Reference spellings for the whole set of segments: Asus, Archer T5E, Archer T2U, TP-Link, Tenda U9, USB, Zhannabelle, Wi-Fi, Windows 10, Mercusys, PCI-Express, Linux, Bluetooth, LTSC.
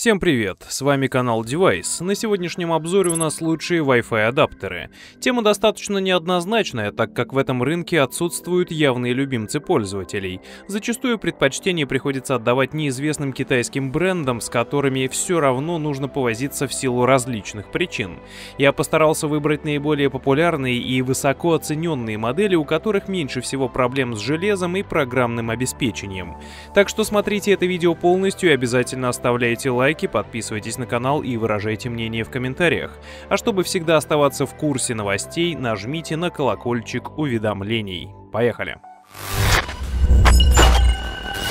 Всем привет, с вами канал Девайс. На сегодняшнем обзоре у нас лучшие Wi-Fi адаптеры. Тема достаточно неоднозначная, так как в этом рынке отсутствуют явные любимцы пользователей. Зачастую предпочтение приходится отдавать неизвестным китайским брендам, с которыми все равно нужно повозиться в силу различных причин. Я постарался выбрать наиболее популярные и высоко оцененные модели, у которых меньше всего проблем с железом и программным обеспечением. Так что смотрите это видео полностью и обязательно оставляйте лайк, подписывайтесь на канал и выражайте мнение в комментариях. А чтобы всегда оставаться в курсе новостей, нажмите на колокольчик уведомлений. Поехали!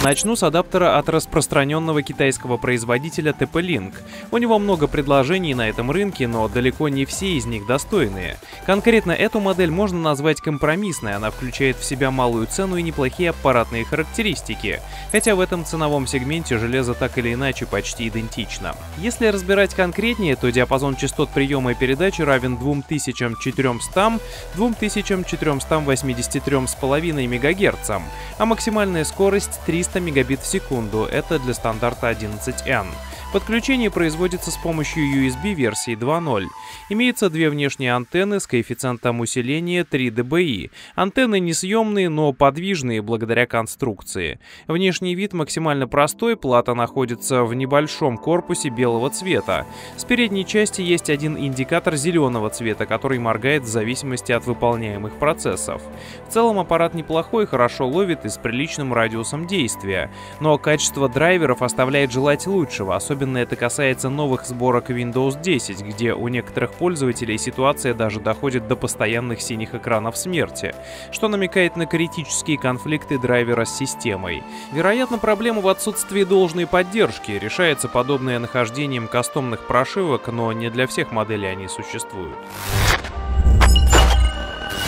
Начну с адаптера от распространенного китайского производителя TP-Link. У него много предложений на этом рынке, но далеко не все из них достойные. Конкретно эту модель можно назвать компромиссной, она включает в себя малую цену и неплохие аппаратные характеристики, хотя в этом ценовом сегменте железо так или иначе почти идентично. Если разбирать конкретнее, то диапазон частот приема и передачи равен 2400–2483,5 МГц, а максимальная скорость 300 мегабит в секунду, это для стандарта 11N. Подключение производится с помощью USB версии 2.0. Имеется две внешние антенны с коэффициентом усиления 3 dBi. Антенны несъемные, но подвижные благодаря конструкции. Внешний вид максимально простой, плата находится в небольшом корпусе белого цвета. С передней части есть один индикатор зеленого цвета, который моргает в зависимости от выполняемых процессов. В целом аппарат неплохой, хорошо ловит и с приличным радиусом действия, но качество драйверов оставляет желать лучшего, особенно это касается новых сборок Windows 10, где у некоторых пользователей ситуация даже доходит до постоянных синих экранов смерти, что намекает на критические конфликты драйвера с системой. Вероятно, проблема в отсутствии должной поддержки, решается подобное нахождением кастомных прошивок, но не для всех моделей они существуют.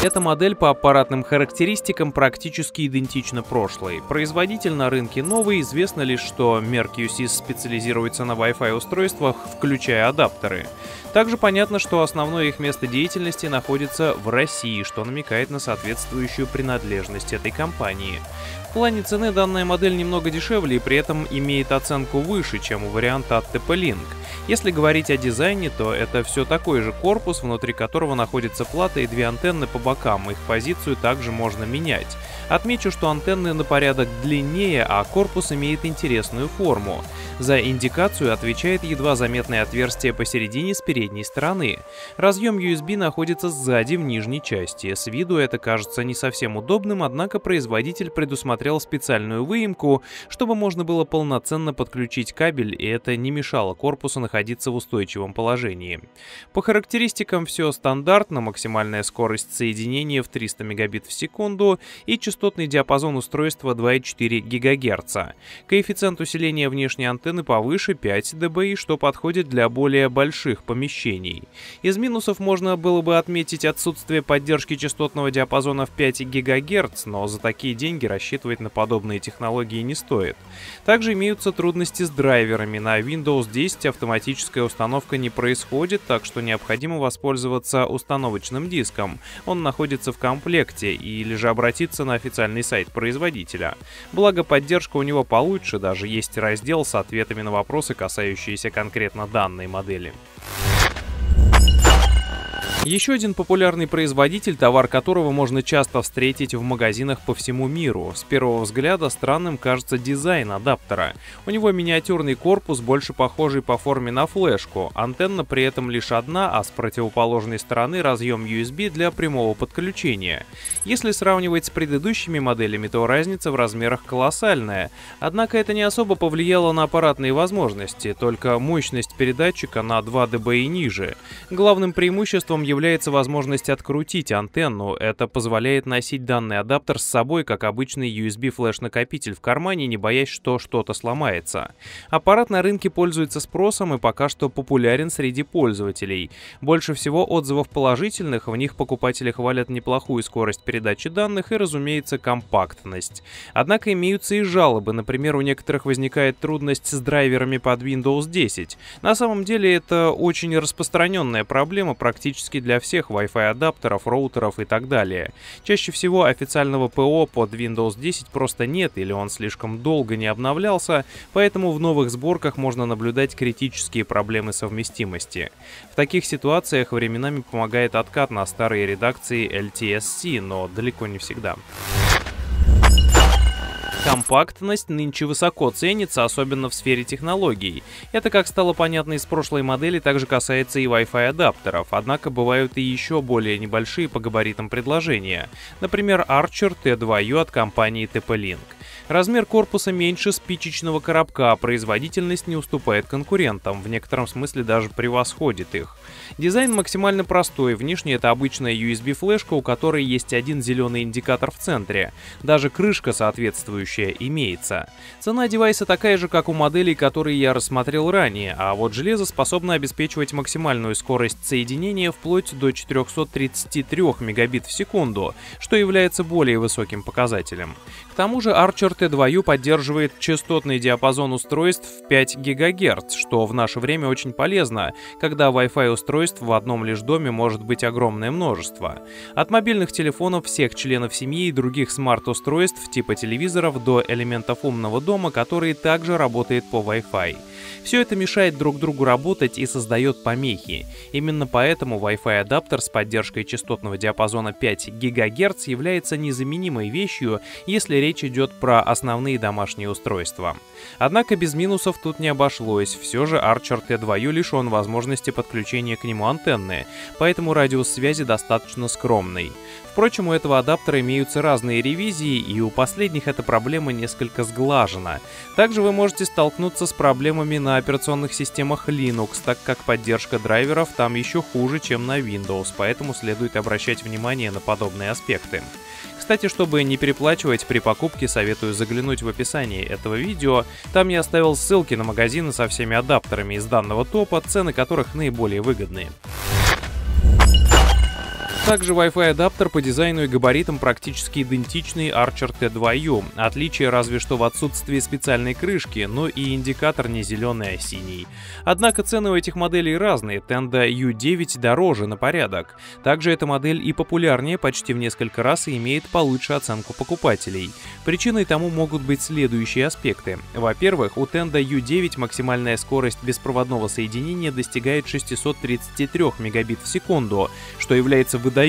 Эта модель по аппаратным характеристикам практически идентична прошлой. Производитель на рынке новый, известно лишь, что Mercusys специализируется на Wi-Fi устройствах, включая адаптеры. Также понятно, что основное их место деятельности находится в России, что намекает на соответствующую принадлежность этой компании. В плане цены данная модель немного дешевле и при этом имеет оценку выше, чем у варианта от TP-Link. Если говорить о дизайне, то это все такой же корпус, внутри которого находится плата и две антенны по бокам, их позицию также можно менять. Отмечу, что антенны на порядок длиннее, а корпус имеет интересную форму. За индикацию отвечает едва заметное отверстие посередине с передней стороны. Разъем USB находится сзади в нижней части. С виду это кажется не совсем удобным, однако производитель предусмотрел специальную выемку, чтобы можно было полноценно подключить кабель, и это не мешало корпусу находиться в устойчивом положении. По характеристикам все стандартно, максимальная скорость соединения в 300 Мбит в секунду и частотный диапазон устройства 2,4 ГГц. Коэффициент усиления внешней антенны повыше 5 dBi, что подходит для более больших помещений. Из минусов можно было бы отметить отсутствие поддержки частотного диапазона в 5 ГГц, но за такие деньги рассчитывать на подобные технологии не стоит. Также имеются трудности с драйверами. На Windows 10 автоматическая установка не происходит, так что необходимо воспользоваться установочным диском. Он находится в комплекте, или же обратиться на официальный сайт производителя. Благо, поддержка у него получше, даже есть раздел с ответами на вопросы, касающиеся конкретно данной модели. Еще один популярный производитель, товар которого можно часто встретить в магазинах по всему миру. С первого взгляда странным кажется дизайн адаптера. У него миниатюрный корпус, больше похожий по форме на флешку. Антенна при этом лишь одна, а с противоположной стороны разъем USB для прямого подключения. Если сравнивать с предыдущими моделями, то разница в размерах колоссальная. Однако это не особо повлияло на аппаратные возможности, только мощность передатчика на 2 dBi ниже. Главным преимуществом является возможность открутить антенну. Это позволяет носить данный адаптер с собой, как обычный USB-флеш-накопитель в кармане, не боясь, что что-то сломается. Аппарат на рынке пользуется спросом и пока что популярен среди пользователей. Больше всего отзывов положительных, в них покупатели хвалят неплохую скорость передачи данных и, разумеется, компактность. Однако имеются и жалобы, например, у некоторых возникает трудность с драйверами под Windows 10. На самом деле это очень распространенная проблема практически для всех Wi-Fi адаптеров, роутеров и так далее. Чаще всего официального ПО под Windows 10 просто нет или он слишком долго не обновлялся, поэтому в новых сборках можно наблюдать критические проблемы совместимости. В таких ситуациях временами помогает откат на старые редакции LTSC, но далеко не всегда. Компактность нынче высоко ценится, особенно в сфере технологий. Это, как стало понятно из прошлой модели, также касается и Wi-Fi адаптеров, однако бывают и еще более небольшие по габаритам предложения. Например, Archer T2U от компании TP-Link. Размер корпуса меньше спичечного коробка, а производительность не уступает конкурентам, в некотором смысле даже превосходит их. Дизайн максимально простой, внешне это обычная USB-флешка, у которой есть один зеленый индикатор в центре. Даже крышка соответствующая имеется. Цена девайса такая же, как у моделей, которые я рассмотрел ранее, а вот железо способно обеспечивать максимальную скорость соединения вплоть до 433 мегабит в секунду, что является более высоким показателем. К тому же Archer T2U поддерживает частотный диапазон устройств в 5 ГГц, что в наше время очень полезно, когда Wi-Fi устройств в одном лишь доме может быть огромное множество. От мобильных телефонов всех членов семьи и других смарт-устройств типа телевизоров до элементов умного дома, который также работает по Wi-Fi. Все это мешает друг другу работать и создает помехи. Именно поэтому Wi-Fi адаптер с поддержкой частотного диапазона 5 ГГц является незаменимой вещью, если речь идет про основные домашние устройства. Однако без минусов тут не обошлось, все же Archer T2U лишен возможности подключения к нему антенны, поэтому радиус связи достаточно скромный. Впрочем, у этого адаптера имеются разные ревизии, и у последних эта проблема несколько сглажена. Также вы можете столкнуться с проблемами на операционных системах Linux, так как поддержка драйверов там еще хуже, чем на Windows, поэтому следует обращать внимание на подобные аспекты. Кстати, чтобы не переплачивать при покупке, советую заглянуть в описание этого видео. Там я оставил ссылки на магазины со всеми адаптерами из данного топа, цены которых наиболее выгодные. Также Wi-Fi адаптер по дизайну и габаритам практически идентичный Archer T2U, отличие разве что в отсутствии специальной крышки, но и индикатор не зеленый, а синий. Однако цены у этих моделей разные, Tenda U9 дороже на порядок. Также эта модель и популярнее почти в несколько раз и имеет получше оценку покупателей. Причиной тому могут быть следующие аспекты. Во-первых, у Tenda U9 максимальная скорость беспроводного соединения достигает 633 мегабит в секунду, что является выдающимся.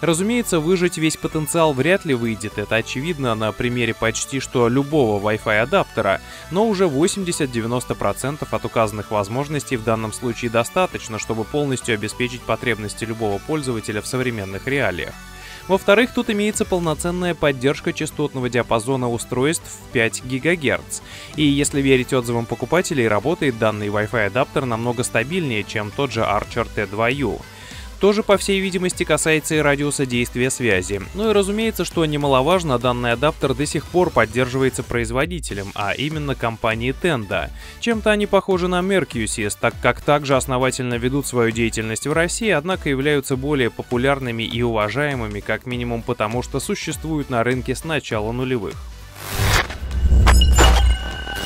Разумеется, выжать весь потенциал вряд ли выйдет, это очевидно на примере почти что любого Wi-Fi адаптера, но уже 80-90% от указанных возможностей в данном случае достаточно, чтобы полностью обеспечить потребности любого пользователя в современных реалиях. Во-вторых, тут имеется полноценная поддержка частотного диапазона устройств в 5 ГГц. И если верить отзывам покупателей, работает данный Wi-Fi адаптер намного стабильнее, чем тот же Archer T2U. Тоже, по всей видимости, касается и радиуса действия связи. Ну и разумеется, что немаловажно, данный адаптер до сих пор поддерживается производителем, а именно компанией Tenda. Чем-то они похожи на Mercusys, так как также основательно ведут свою деятельность в России, однако являются более популярными и уважаемыми, как минимум потому, что существуют на рынке с начала нулевых.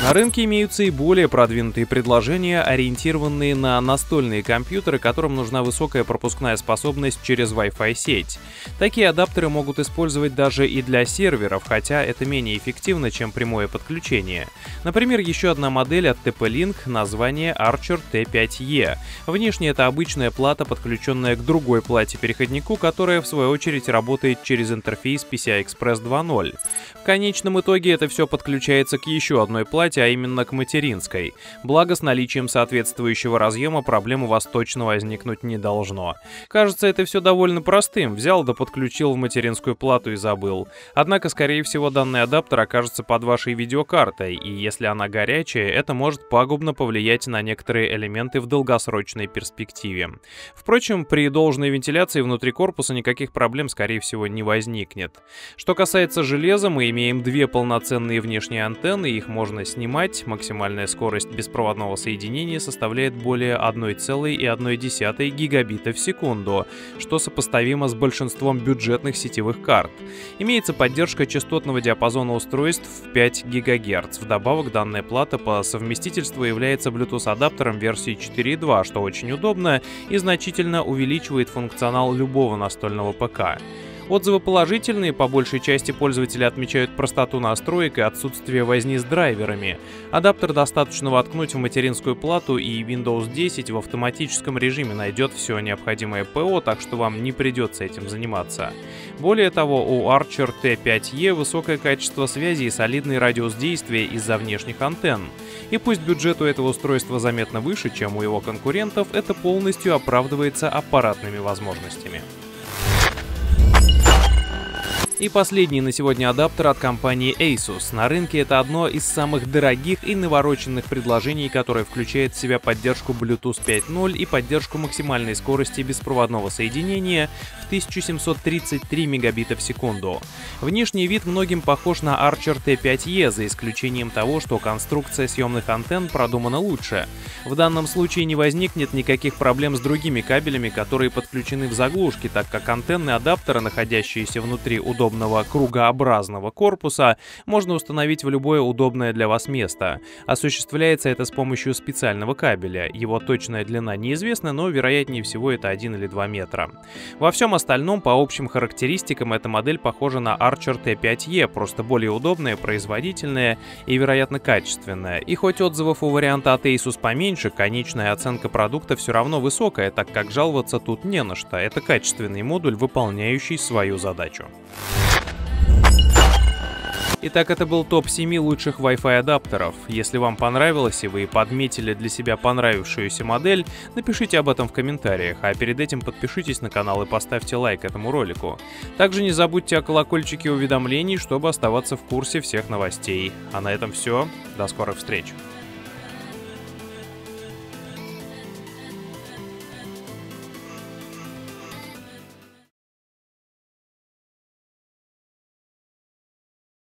На рынке имеются и более продвинутые предложения, ориентированные на настольные компьютеры, которым нужна высокая пропускная способность через Wi-Fi сеть. Такие адаптеры могут использовать даже и для серверов, хотя это менее эффективно, чем прямое подключение. Например, еще одна модель от TP-Link, название Archer T5E. Внешне это обычная плата, подключенная к другой плате-переходнику, которая в свою очередь работает через интерфейс PCI-Express 2.0. В конечном итоге это все подключается к еще одной плате, а именно к материнской. Благо, с наличием соответствующего разъема проблем у вас точно возникнуть не должно. Кажется, это все довольно простым. Взял да подключил в материнскую плату и забыл. Однако, скорее всего, данный адаптер окажется под вашей видеокартой, и если она горячая, это может пагубно повлиять на некоторые элементы в долгосрочной перспективе. Впрочем, при должной вентиляции внутри корпуса никаких проблем, скорее всего, не возникнет. Что касается железа, мы имеем две полноценные внешние антенны, их можно снять снимать, максимальная скорость беспроводного соединения составляет более 1,1 гигабита в секунду, что сопоставимо с большинством бюджетных сетевых карт. Имеется поддержка частотного диапазона устройств в 5 ГГц. Вдобавок, данная плата по совместительству является Bluetooth-адаптером версии 4.2, что очень удобно и значительно увеличивает функционал любого настольного ПК. Отзывы положительные, по большей части пользователи отмечают простоту настроек и отсутствие возни с драйверами. Адаптер достаточно воткнуть в материнскую плату, и Windows 10 в автоматическом режиме найдет все необходимое ПО, так что вам не придется этим заниматься. Более того, у Archer T5E высокое качество связи и солидный радиус действия из-за внешних антенн. И пусть бюджет у этого устройства заметно выше, чем у его конкурентов, это полностью оправдывается аппаратными возможностями. И последний на сегодня адаптер от компании Asus. На рынке это одно из самых дорогих и навороченных предложений, которое включает в себя поддержку Bluetooth 5.0 и поддержку максимальной скорости беспроводного соединения в 1733 мегабита в секунду. Внешний вид многим похож на Archer T5E, за исключением того, что конструкция съемных антенн продумана лучше. В данном случае не возникнет никаких проблем с другими кабелями, которые подключены в заглушке, так как антенны адаптера, находящиеся внутри удобного кругообразного корпуса, можно установить в любое удобное для вас место. Осуществляется это с помощью специального кабеля. Его точная длина неизвестна, но вероятнее всего это 1 или 2 метра. Во всем остальном, по общим характеристикам, эта модель похожа на Archer T5E, просто более удобная, производительная и, вероятно, качественная. И хоть отзывов у варианта от Asus поменьше, конечная оценка продукта все равно высокая, так как жаловаться тут не на что. Это качественный модуль, выполняющий свою задачу. Итак, это был топ 7 лучших Wi-Fi адаптеров. Если вам понравилось и вы подметили для себя понравившуюся модель, напишите об этом в комментариях, а перед этим подпишитесь на канал и поставьте лайк этому ролику. Также не забудьте о колокольчике уведомлений, чтобы оставаться в курсе всех новостей. А на этом все, до скорых встреч!